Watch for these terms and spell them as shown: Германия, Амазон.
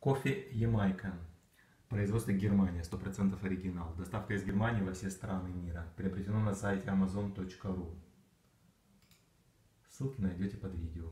Кофе Ямайка. Производство Германия, 100% оригинал. Доставка из Германии во все страны мира. Приобретено на сайте amazon.ru. Ссылки найдете под видео.